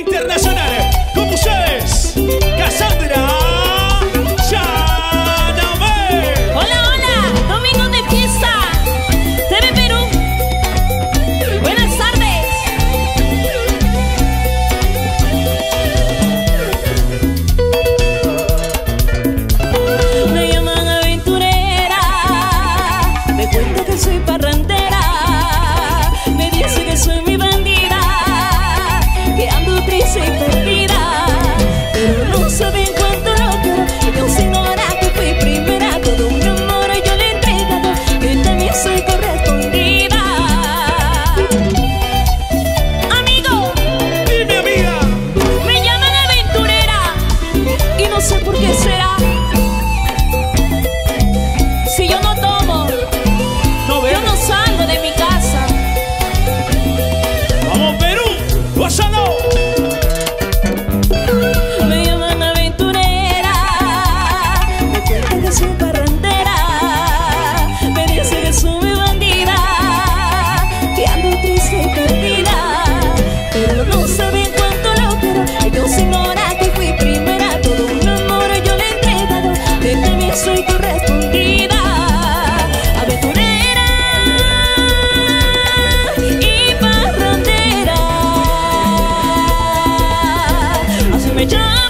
internacionales. Con ustedes, Cassandra Yanabé. Hola, hola, domingo de fiesta, TV Perú. Buenas tardes. Me llaman aventurera, me cuentan que soy parrandera, me dicen que soy mi bandera, que ando triste y perdida, pero no saben cuánto lo quiero. Ellos ignoran que fui primera, todo mi amor yo le he entregado, que también soy correspondida. Amigo, dime amiga, me llaman aventurera y no sé por qué será. Si yo no tomo, yo no salgo de mi casa. Vamos Perú, gozando. Me llaman aventurera, me cuentan que soy parrandera, me dicen que soy bandida, que ando triste y perdida, pero no saben cuánto lo quiero. Ellos ignoran que fui primera, todo mi amor yo le he entregado, que también soy correspondida. Jump!